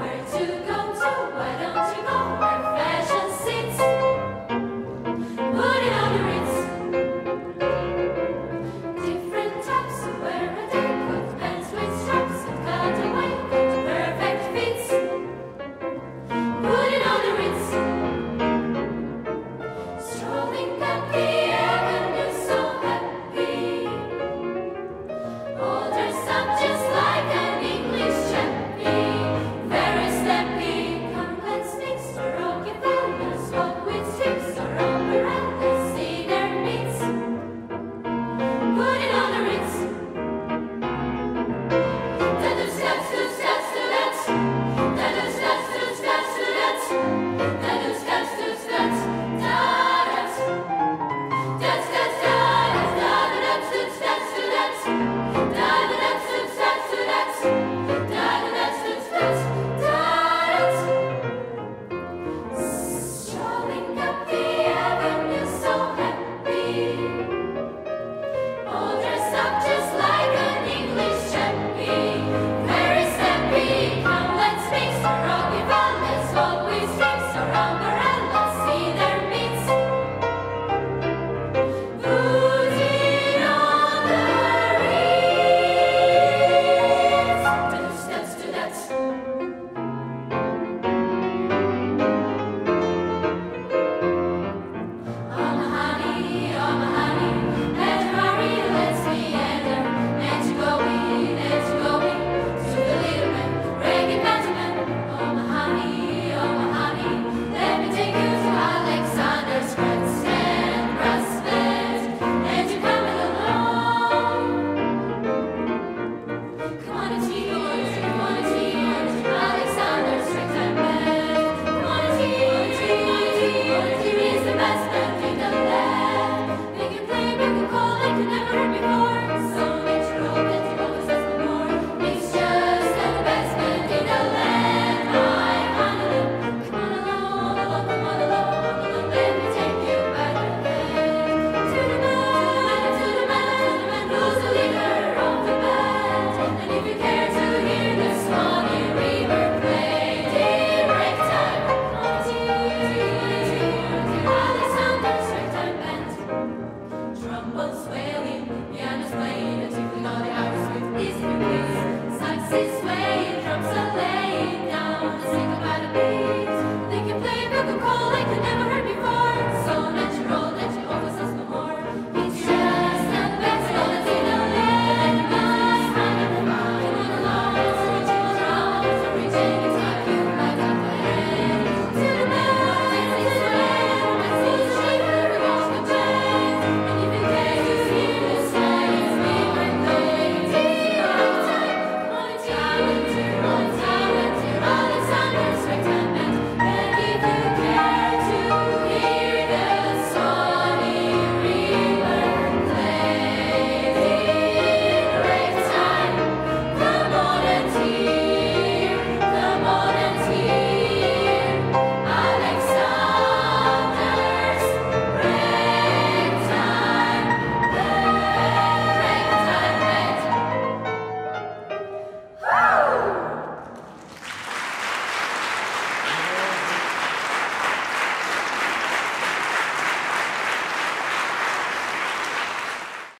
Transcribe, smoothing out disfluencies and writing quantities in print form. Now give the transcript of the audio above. nowhere to go.